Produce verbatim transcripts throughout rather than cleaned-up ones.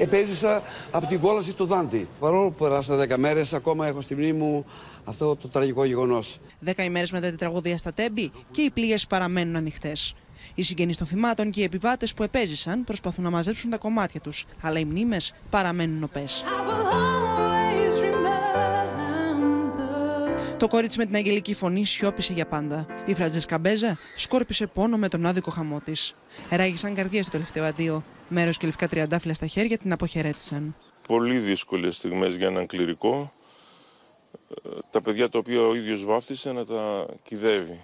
Επέζησα από την κόλαση του Δάντη. Παρόλο που περάσαν δέκα μέρες, ακόμα έχω στη μνήμη μου αυτό το τραγικό γεγονός. Δέκα ημέρες μετά την τραγωδία στα Τέμπη και οι πληγές παραμένουν ανοιχτές. Οι συγγενείς των θυμάτων και οι επιβάτες που επέζησαν προσπαθούν να μαζέψουν τα κομμάτια τους, αλλά οι μνήμες παραμένουν οπές. Το κορίτσι με την αγγελική φωνή σιώπησε για πάντα. Η Φραντζέσκα Μπέζα σκόρπισε πόνο με τον άδικο χαμό της. Ράγησαν καρδιές στο τελευταίο αντίο. Μέρος και λευκά τριαντάφυλλα στα χέρια την αποχαιρέτησαν. Πολύ δύσκολες στιγμές για έναν κληρικό. Τα παιδιά τα οποία ο ίδιος βάφτισε να τα κυδεύει.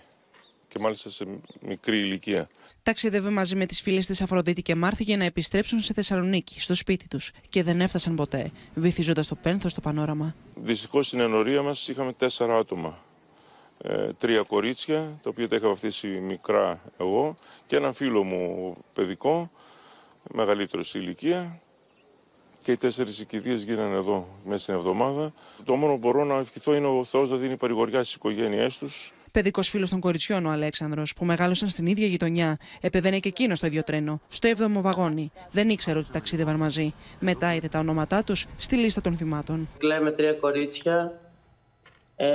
Και μάλιστα σε μικρή ηλικία. Ταξίδευε μαζί με τις φίλες της Αφροδίτη και Μάρθη για να επιστρέψουν στη Θεσσαλονίκη, στο σπίτι τους. Και δεν έφτασαν ποτέ, βυθίζοντας το πένθος το πανόραμα. Δυστυχώς στην ενορία μας είχαμε τέσσερα άτομα. Ε, τρία κορίτσια, τα οποία τα είχα βαφτίσει μικρά εγώ, και έναν φίλο μου παιδικό, μεγαλύτερο σε ηλικία. Και οι τέσσερις οικιδίες γίνανε εδώ μέσα στην εβδομάδα. Το μόνο που μπορώ να ευχηθώ είναι ο Θεός να δίνει παρηγοριά στις οικογένειές τους. Παιδικός φίλος των κοριτσιών, ο Αλέξανδρος, που μεγάλωσαν στην ίδια γειτονιά, επεβαίνει και εκείνο στο ίδιο τρένο, στο έβδομο βαγόνι. Δεν ήξερε ότι ταξίδευαν μαζί. Μετά είδε τα ονόματά τους στη λίστα των θυμάτων. Κλαίμε τρία κορίτσια. Ε,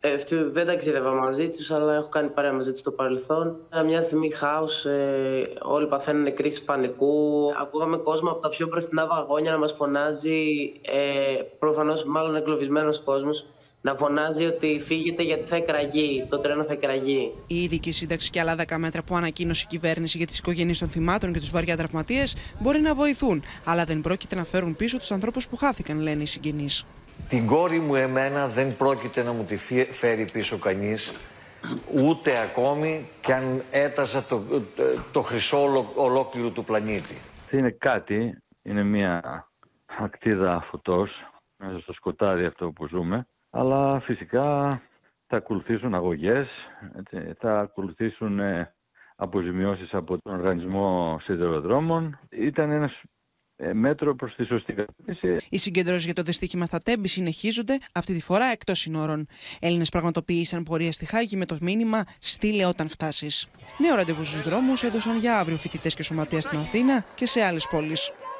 ε, δεν ταξίδευα μαζί τους, αλλά έχω κάνει παρέα μαζί τους στο παρελθόν. Μια στιγμή χάος, ε, όλοι παθαίνουν κρίση πανικού. Ακούγαμε κόσμο από τα πιο μπροστινά βαγόνια να μας φωνάζει, ε, προφανώς μάλλον εγκλωβισμένος κόσμος. Να φωνάζει ότι φύγετε γιατί θα εκραγεί, το τρένο θα εκραγεί. Η ειδική σύνταξη και άλλα δέκα μέτρα που ανακοίνωσε η κυβέρνηση για τις οικογένειες των θυμάτων και τους βαριά τραυματίες μπορεί να βοηθούν, αλλά δεν πρόκειται να φέρουν πίσω τους ανθρώπους που χάθηκαν, λένε οι συγγενείς. Την κόρη μου εμένα δεν πρόκειται να μου τη φέρει πίσω κανείς, ούτε ακόμη κι αν έταζα το, το χρυσό ολόκληρο του πλανήτη. Είναι κάτι, είναι μια ακτίδα φωτός μέσα στο σκοτάδι αυτό που ζούμε. Αλλά φυσικά θα ακολουθήσουν αγωγές, θα ακολουθήσουν αποζημιώσεις από τον Οργανισμό Σιδηροδρόμων. Ήταν ένας μέτρο προς τη σωστή κατεύθυνση. Οι συγκεντρώσεις για το δυστύχημα στα Τέμπη συνεχίζονται, αυτή τη φορά εκτός συνόρων. Έλληνες πραγματοποίησαν πορεία στη Χάγη με το μήνυμα «Στείλε όταν φτάσεις». Νέο ραντεβού στους δρόμους έδωσαν για αύριο φοιτητές και σωματεία στην Αθήνα και σε άλλες πόλεις.